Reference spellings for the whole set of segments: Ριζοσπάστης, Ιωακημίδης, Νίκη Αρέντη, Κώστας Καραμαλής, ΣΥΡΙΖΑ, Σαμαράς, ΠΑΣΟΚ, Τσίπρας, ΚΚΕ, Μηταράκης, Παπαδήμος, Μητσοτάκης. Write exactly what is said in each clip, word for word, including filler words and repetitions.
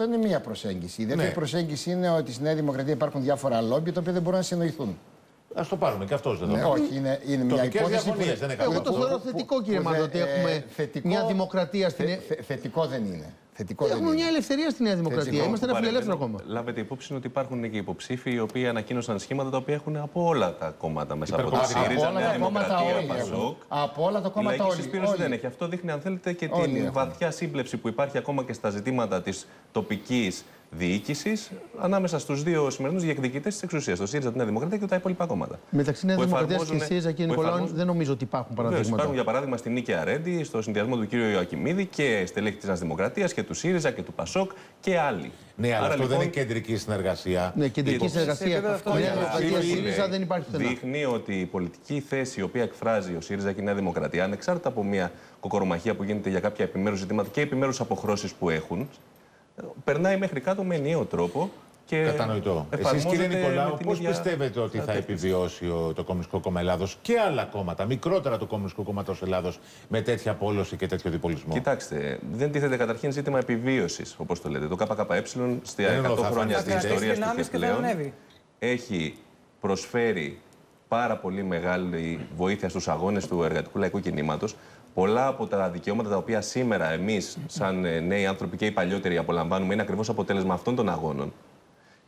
Αυτό είναι μία προσέγγιση. Η δεύτερη ναι. προσέγγιση είναι ότι στη Νέα Δημοκρατία υπάρχουν διάφορα λόμπι τα οποία δεν μπορούν να συνοηθούν. Ας το πάρουμε και αυτός δεν ναι, το πάρουμε. Όχι, είναι, είναι μια υπόθεση. Που... Δεν είναι εγώ το θεωρώ θετικό, που, κύριε Μάντο, ότι έχουμε θετικό, μια δημοκρατία στην Νέα Δημοκρατία. Θετικό δεν είναι. Θετικό έχουμε δεν μια είναι. ελευθερία στη Νέα Δημοκρατία. Θετικό. Είμαστε ένα φιλελεύθερο κόμμα. Λάβετε υπόψη ότι υπάρχουν και υποψήφοι οι οποίοι ανακοίνωσαν σχήματα τα οποία έχουν από όλα τα κόμματα μέσα. Από τη ΣΥΡΙΖΑ, Νέα Δημοκρατία, ΠΑΣΟΚ. Από όλα τα κόμματα όλοι. Η συσπήρωση δεν έχει. Αυτό δείχνει, αν θέλετε, και την βαθιά σύμπλευση που υπάρχει ακόμα και στα ζητήματα τη τοπική διοίκησης ανάμεσα στους δύο σημερινούς διεκδικητές της εξουσίας, το ΣΥΡΙΖΑ, τη Νέα Δημοκρατία και τα υπόλοιπα κόμματα. Μεταξύ Νέα Δημοκρατίας και ΣΥΡΙΖΑ, κύριε Νικολάου, δεν νομίζω ότι υπάρχουν παραδείγματα. Υπάρχουν, για παράδειγμα, στην Νίκη Αρέντη, στο συνδυασμό του κ. Ιωακημίδη και στελέχη της Νέας Δημοκρατίας και του ΣΥΡΙΖΑ και του ΠΑΣΟΚ και άλλοι. Ναι, αλλά Άρα, αυτό λοιπόν... δεν είναι κεντρική συνεργασία. Ναι, κεντρική συνεργασία. ΣΥΡΙΖΑ δεν υπάρχει. Δείχνει ότι η πολιτική θέση η οποία εκφράζει ο ΣΥΡΙΖΑ και η Νέα Δημοκρατία, ανεξάρτητα από μια κοκορομαχία που γίνεται για κάποια επιμέρους ζητήματα και επιμέρους αποχρώσεις που έχουν, περνάει μέχρι κάτω με ενιαίο τρόπο και. Κατανοητό. Εσείς, κύριε Νικολάου, πώς ίδια... πιστεύετε ότι θα επιβιώσει το Κομμουνιστικό Κόμμα Ελλάδος και άλλα κόμματα, μικρότερα του Κομμουνιστικού Κόμματος Ελλάδος, με τέτοια πόλωση και τέτοιο διπολισμό? Κοιτάξτε, δεν τίθεται καταρχήν ζήτημα επιβίωσης, όπως το λέτε. Το ΚΚΕ στα εκατό χρόνια της ιστορίας του και πλέον έχει προσφέρει πάρα πολύ μεγάλη βοήθεια στους αγώνες του εργατικού λαϊκού κινήματος. Πολλά από τα δικαιώματα τα οποία σήμερα εμείς, σαν νέοι άνθρωποι και οι παλιότεροι, απολαμβάνουμε είναι ακριβώς αποτέλεσμα αυτών των αγώνων.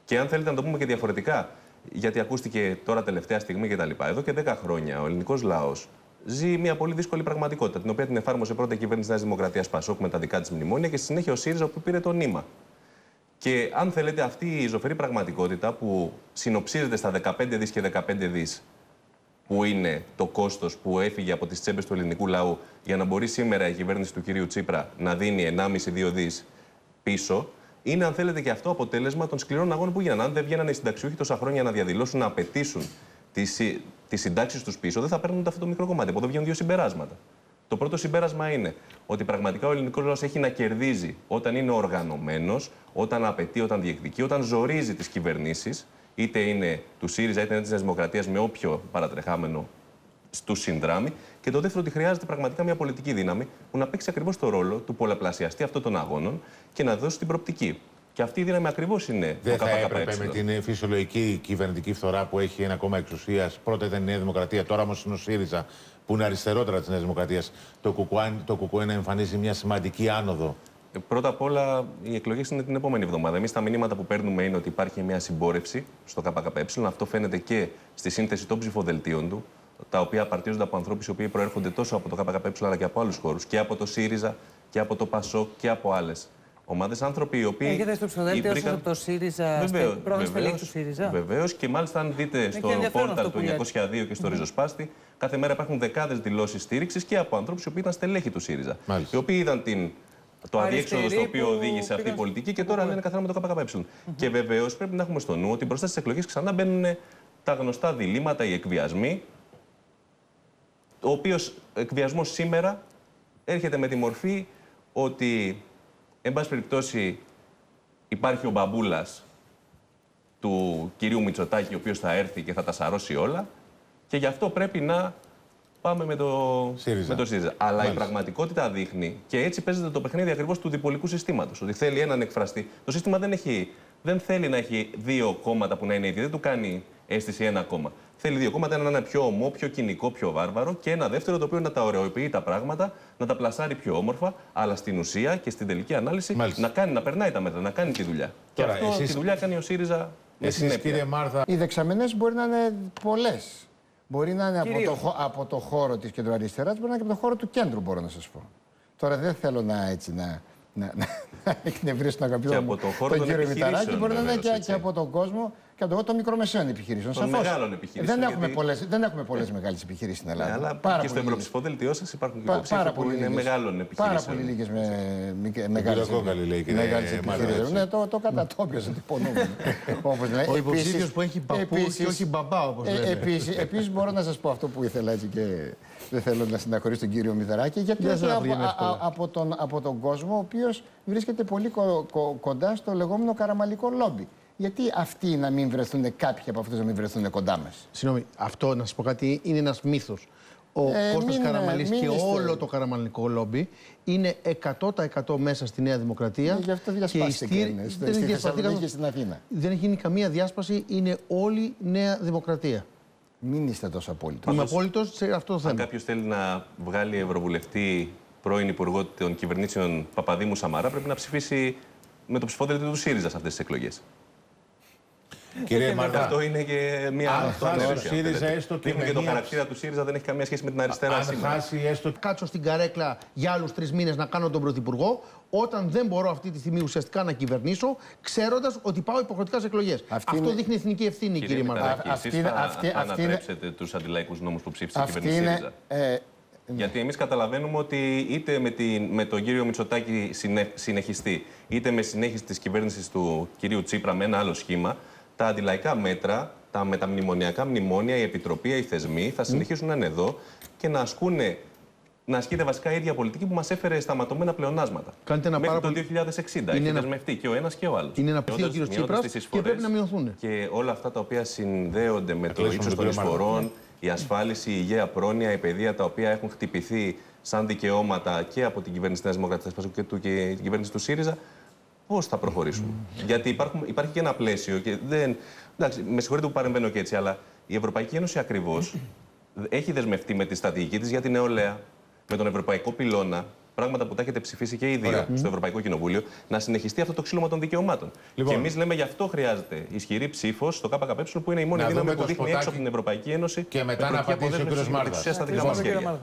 Και αν θέλετε να το πούμε και διαφορετικά, γιατί ακούστηκε τώρα τελευταία στιγμή κτλ. Εδώ και δέκα χρόνια ο ελληνικός λαός ζει μια πολύ δύσκολη πραγματικότητα, την οποία την εφάρμοσε πρώτα η κυβέρνηση Νέας Δημοκρατίας ΠΑΣΟΚ με τα δικά της μνημόνια και στη συνέχεια ο ΣΥΡΙΖΑ που πήρε το νήμα. Και αν θέλετε, αυτή η ζωφερή πραγματικότητα που συνοψίζεται στα δεκαπέντε δισεκατομμύρια και δεκαπέντε δισεκατομμύρια. Που είναι το κόστος που έφυγε από τις τσέπες του ελληνικού λαού για να μπορεί σήμερα η κυβέρνηση του κυρίου Τσίπρα να δίνει ενάμιση με δύο δισεκατομμύρια πίσω, είναι, αν θέλετε, και αυτό αποτέλεσμα των σκληρών αγώνων που γίναν. Αν δεν βγαίνανε οι συνταξιούχοι τόσα χρόνια να διαδηλώσουν, να απαιτήσουν τις συντάξεις τους πίσω, δεν θα παίρνουν αυτό το μικρό κομμάτι. Από εδώ βγαίνουν δύο συμπεράσματα. Το πρώτο συμπέρασμα είναι ότι πραγματικά ο ελληνικός λαός έχει να κερδίζει όταν είναι οργανωμένος, όταν απαιτεί, όταν διεκδικεί, όταν ζορίζει τις κυβερνήσεις. Είτε είναι του ΣΥΡΙΖΑ είτε είναι της Νέας Δημοκρατίας, με όποιο παρατρεχάμενο του συνδράμει. Και το δεύτερο, ότι χρειάζεται πραγματικά μια πολιτική δύναμη που να παίξει ακριβώς το ρόλο του πολλαπλασιαστή αυτών των αγώνων και να δώσει την προοπτική. Και αυτή η δύναμη ακριβώς είναι το ΚΚΕ. Δεν θα έπρεπε με την φυσιολογική κυβερνητική φθορά που έχει ένα κόμμα εξουσίας, πρώτα ήταν η Νέα Δημοκρατία, τώρα όμως είναι ο ΣΥΡΙΖΑ, που είναι αριστερότερα της Νέας Δημοκρατίας, το ΚΚΕ να εμφανίζει μια σημαντική άνοδο? Πρώτα απ' όλα, οι εκλογές είναι την επόμενη εβδομάδα. Εμείς τα μηνύματα που παίρνουμε είναι ότι υπάρχει μια συμπόρευση στο ΚΚΕ. Αυτό φαίνεται και στη σύνθεση των ψηφοδελτίων του, τα οποία απαρτίζονται από ανθρώπους οι οποίοι προέρχονται τόσο από το ΚΚΕ αλλά και από άλλους χώρους, και από το ΣΥΡΙΖΑ και από το ΠΑΣΟΚ και από άλλες ομάδες. Άνθρωποι οι οποίοι. Έχετε στο ψηφοδέλτιο βρήκαν... σας από το ΣΥΡΙΖΑ, στην πρώην στελέχη του ΣΥΡΙΖΑ. Βεβαίως, και μάλιστα αν δείτε στο πόρταλ του εννιακόσια δύο και στο Ριζοσπάστη, κάθε μέρα υπάρχουν δεκάδες δηλώσεις στήριξης και από ανθρώπους οι οποίοι ήταν στελέχη του ΣΥΡΙΖΑ. Οι οποίοι είδαν την. Το αδιέξοδο στο οποίο οδήγησε αυτή η πολιτική και τώρα δεν είναι καθαρά με το ΚΚΕ. Mm-hmm. Και βεβαίως πρέπει να έχουμε στο νου ότι μπροστά στις εκλογές ξανά μπαίνουν τα γνωστά διλήμματα, οι εκβιασμοί. Ο οποίος εκβιασμός σήμερα έρχεται με τη μορφή ότι, εν πάση περιπτώσει, υπάρχει ο μπαμπούλας του κυρίου Μητσοτάκη, ο οποίος θα έρθει και θα τα σαρώσει όλα, και γι' αυτό πρέπει να. Πάμε με το ΣΥΡΙΖΑ. Αλλά μάλιστα. Η πραγματικότητα δείχνει, και έτσι παίζεται το παιχνίδι ακριβώς του διπολικού συστήματος. Ότι θέλει έναν εκφραστή. Το σύστημα δεν, έχει, δεν θέλει να έχει δύο κόμματα που να είναι ίδια. Δεν του κάνει αίσθηση ένα κόμμα. Θέλει δύο κόμματα, ένα να είναι πιο ομό, πιο κοινικό, πιο βάρβαρο, και ένα δεύτερο το οποίο να τα ωρεοποιεί τα πράγματα, να τα πλασάρει πιο όμορφα, αλλά στην ουσία και στην τελική ανάλυση μάλιστα. να κάνει, να περνάει τα μέτρα, να κάνει τη δουλειά. Τώρα, και αυτό εσείς... τη δουλειά κάνει ο ΣΥΡΙΖΑ. Εσείς, κύριε Μάρθα... Οι δεξαμενές μπορεί να είναι πολλές. Μπορεί να είναι από το, από το χώρο της κεντροαριστεράς, μπορεί να είναι και από το χώρο του κέντρου, μπορώ να σας πω. Τώρα δεν θέλω να έτσι να, να, να, να εκνευρίσω τον αγαπητό μου τον κύριο Μηταράκη, μπορεί να είναι και, και από τον κόσμο και από τον μικρομεσαίων επιχειρήσεων. Των μεγάλων επιχειρήσεων. Δεν έχουμε γιατί... πολλές, δεν έχουμε πολλές μεγάλες επιχειρήσεις στην Ελλάδα. Ναι, αλλά πάρα και στο ευρωψηφοδέλτιό σας υπάρχουν και υποψήφοι που είναι μεγάλων επιχειρήσεων. Πάρα πολύ λίγες μεγάλες επιχειρήσεις. Ναι, το κατατόπιο δεν υπονομεύει. Ο υποψήφιος που έχει παππού και όχι μπαμπά, όπως λέμε. Επίσης, μπορώ να σας πω αυτό που ήθελα έτσι και δεν θέλω να συναχωρήσω τον κύριο Μηδαράκη, γιατί από τον κόσμο ο οποίος βρίσκεται πολύ κοντά στο λεγόμενο καραμαλικό λόμπι. Γιατί αυτοί να μην βρεθούν, κάποιοι από αυτούς να μην βρεθούν κοντά μας? Συγγνώμη, αυτό να σας πω κάτι, είναι ένας μύθος. ο ε, Κώστας Καραμαλής και είστε. όλο το καραμαλικό λόμπι είναι εκατό τοις εκατό μέσα στη Νέα Δημοκρατία. Γι' αυτό διασπάστηκε και στη, στη, στη Θεσσαλονίκη και στην Αθήνα. Δεν έχει γίνει καμία διάσπαση, είναι όλη Νέα Δημοκρατία. Μην είστε τόσο απόλυτος. Είμαι απόλυτος σε αυτό το θέμα. Αν κάποιος θέλει να βγάλει ευρωβουλευτή πρώην υπουργό των κυβερνήσεων Παπαδήμου Σαμαρά, πρέπει να ψηφίσει με το ψηφοδέλτιο του ΣΥΡΙΖΑ σε αυτές τις εκλογές. Κύριε Μαρτά, αυτό είναι και μια άλλη ΣΥΡΙΖΑ, έστω και με το χαρακτήρα του ΣΥΡΙΖΑ, δεν έχει καμία σχέση με την αριστερά. Αν χάσει, έστω. Κάτσω στην καρέκλα για άλλους τρεις μήνες να κάνω τον πρωθυπουργό, όταν δεν μπορώ αυτή τη στιγμή ουσιαστικά να κυβερνήσω, ξέροντας ότι πάω υποχρεωτικά σε εκλογές. Αυτή αυτό είναι... δείχνει εθνική ευθύνη, κύριε, κύριε Μαρτά. Αυτή είναι. Θα ανατρέψετε τους αντιλαϊκούς νόμους που ψήφισε η κυβέρνηση ΣΥΡΙΖΑ. Γιατί εμείς καταλαβαίνουμε ότι είτε με, την, με τον κύριο Μητσοτάκη συνεχιστεί, είτε με συνέχιση της κυβέρνησης του κυρίου Τσίπρα με ένα άλλο σχήμα, τα αντιλαϊκά μέτρα, τα μεταμνημονιακά μνημόνια, η Επιτροπή, οι θεσμοί θα συνεχίσουν να είναι εδώ και να ασκούνε, να ασκείται βασικά η ίδια πολιτική που μας έφερε σταματωμένα πλεονάσματα. Κάνετε ένα μέχρι πάρα... το δύο χιλιάδες εξήντα. Έχει ένα... δεσμευτεί και ο ένας και ο άλλος. Είναι ένα πτυχίο ο κύριος Τσίπρας και πρέπει να μειωθούν. Και όλα αυτά τα οποία συνδέονται με το ύψος των εισφορών, η ασφάλιση, η υγεία πρόνοια, η παιδεία, τα οποία έχουν χτυπηθεί σαν δικαιώματα και από την κυβέρνηση της Δημοκρατίας και, του, και την κυβέρνηση του ΣΥΡΙΖΑ. Πώς θα προχωρήσουμε. Mm. Γιατί υπάρχουν, υπάρχει και ένα πλαίσιο και δεν... Εντάξει, με συγχωρείτε που παρεμβαίνω και έτσι, αλλά η Ευρωπαϊκή Ένωση ακριβώς mm. έχει δεσμευτεί με τη στρατηγική της για την νεολαία, με τον ευρωπαϊκό πυλώνα, πράγματα που τα έχετε ψηφίσει και οι δύο mm. στο Ευρωπαϊκό Κοινοβούλιο, να συνεχιστεί αυτό το ξύλωμα των δικαιωμάτων. Λοιπόν. Και εμείς λέμε γι' αυτό χρειάζεται ισχυρή ψήφος στο ΚΚΕ, που είναι η μόνη δύναμη που δείχνει έξω από την Ευρωπαϊκή Ένωση. Και μετά να απαντήσει ο κ. Μάρτας.